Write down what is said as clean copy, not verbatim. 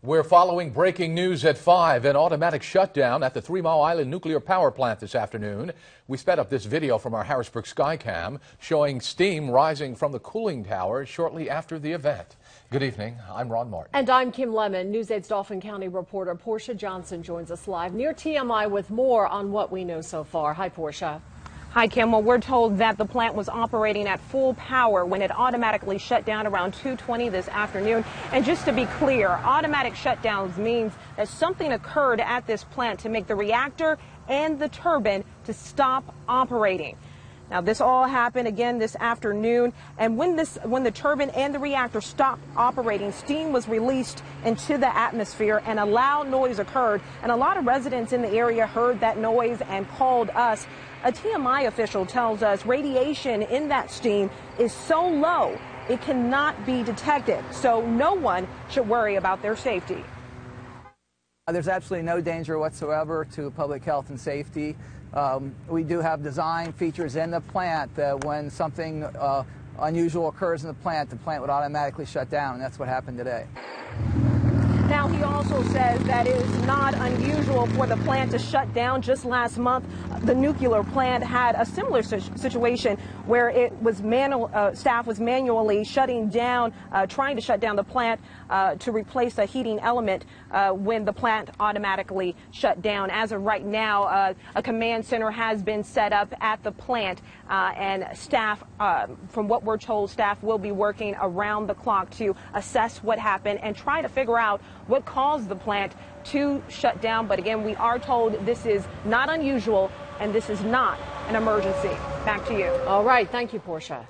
We're following breaking news at 5, an automatic shutdown at the Three Mile Island nuclear power plant this afternoon. We sped up this video from our Harrisburg Skycam showing steam rising from the cooling tower shortly after the event. Good evening. I'm Ron Martin. And I'm Kim Lemon. News 8's Dauphin County reporter Portia Johnson joins us live near TMI with more on what we know so far. Hi, Portia. Hi, Kim. Well, we're told that the plant was operating at full power when it automatically shut down around 2:20 this afternoon. And just to be clear, automatic shutdowns means that something occurred at this plant to make the reactor and the turbine to stop operating. Now, this all happened again this afternoon, and when the turbine and the reactor stopped operating, steam was released into the atmosphere and a loud noise occurred. And a lot of residents in the area heard that noise and called us. A TMI official tells us radiation in that steam is so low it cannot be detected, so no one should worry about their safety. There's absolutely no danger whatsoever to public health and safety. We do have design features in the plant that when something unusual occurs in the plant would automatically shut down, and that's what happened today. Now, he also says that it is not unusual for the plant to shut down. Just last month, the nuclear plant had a similar situation where it was staff was manually shutting down, trying to shut down the plant to replace a heating element when the plant automatically shut down. As of right now, a command center has been set up at the plant, and staff, from what we're told, staff will be working around the clock to assess what happened and try to figure out what caused the plant to shut down. But again, we are told this is not unusual and this is not an emergency. Back to you. All right. Thank you, Portia.